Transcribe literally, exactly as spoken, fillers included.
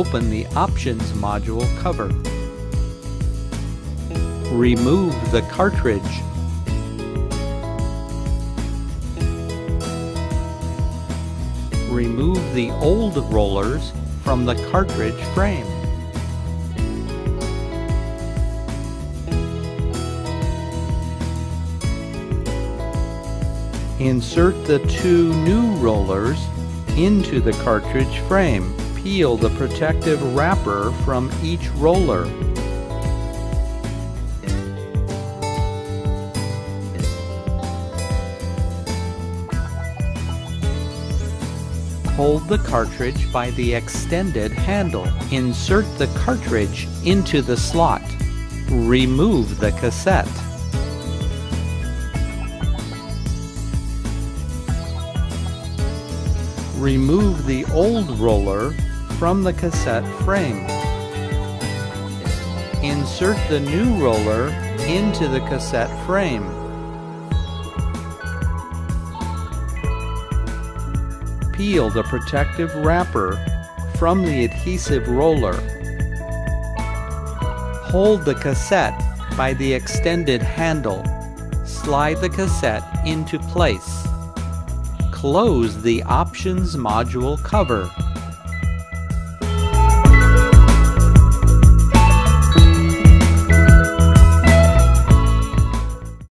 open the Options module cover. Remove the cartridge. Remove the old rollers from the cartridge frame. Insert the two new rollers into the cartridge frame. Peel the protective wrapper from each roller. Hold the cartridge by the extended handle. Insert the cartridge into the slot. Remove the cassette. Remove the old roller from the cassette frame. Insert the new roller into the cassette frame. Peel the protective wrapper from the adhesive roller. Hold the cassette by the extended handle. Slide the cassette into place. Close the Options module cover.